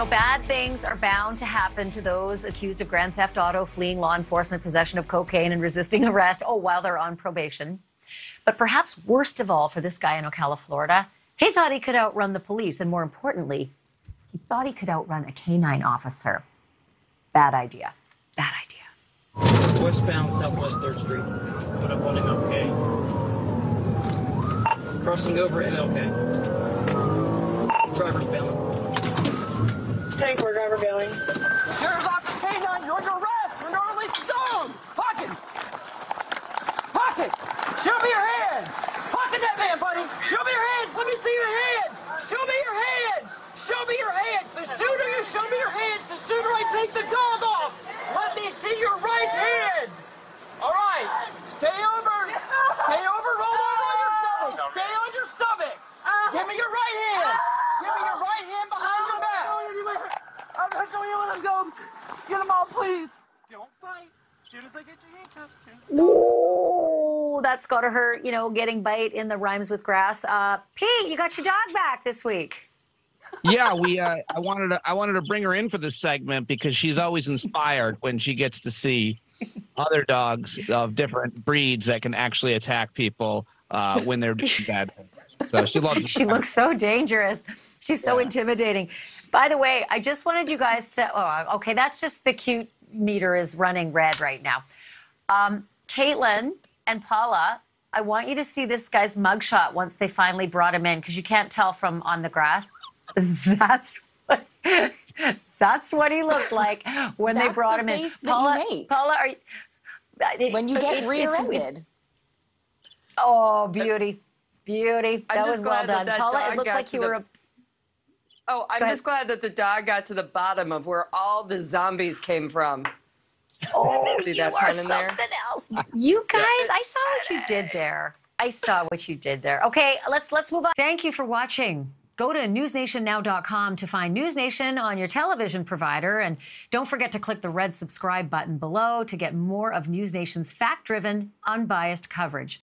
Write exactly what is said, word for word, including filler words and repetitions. Bad things are bound to happen to those accused of grand theft auto, fleeing law enforcement, possession of cocaine, and resisting arrest, oh, while they're on probation. But perhaps worst of all for this guy in Ocala, Florida, he thought he could outrun the police, and more importantly, he thought he could outrun a canine officer. Bad idea. Bad idea. Westbound Southwest third Street. Put up on M L K. Crossing over M L K. Driver's bailing. Tank, we're driver bailing. Sheriff's office canine, you're under arrest. You're under release of zone. Pocket. Pocket. Show me your hands. Pocket that man, buddy. Show me your hands. Let me see your hands. Show me your hands. Show me your hands. The sooner you show me your hands, the sooner I take the dog off. Let me see your right hand. All right. Stay over. Stay over. Roll over on your stomach. Stay on your stomach. Give me your right hand. Give me your right hand behind your back. I'm not going to let him go. Get them all, please. Don't fight. As soon as they get your handcuffs. Ooh, that's got to hurt, you know, getting bite in the rhymes with grass. Uh, Pete, you got your dog back this week. Yeah, we. Uh, I wanted to. I wanted to bring her in for this segment because she's always inspired when she gets to see other dogs of different breeds that can actually attack people uh, when they're doing bad things. So she loves she looks so dangerous. She's so yeah. intimidating. By the way, I just wanted you guys to, oh, okay, that's just the cute meter is running red right now. Um, Caitlyn and Paula, I want you to see this guy's mugshot once they finally brought him in, because you can't tell from on the grass. That's what, that's what he looked like when they brought the him in. Paula, you Paula, are you, when you get rear-ended. Oh, beauty. Beauty. That I'm just was glad well that, that Paula, dog it looked got like you the, were a... Oh, I'm just glad that the dog got to the bottom of where all the zombies came from. Oh, see you that are something there? Else. You guys, I saw what you did there. I saw what you did there. Okay, let's let's move on. Thank you for watching. Go to news nation now dot com to find NewsNation on your television provider. And don't forget to click the red subscribe button below to get more of NewsNation's fact-driven, unbiased coverage.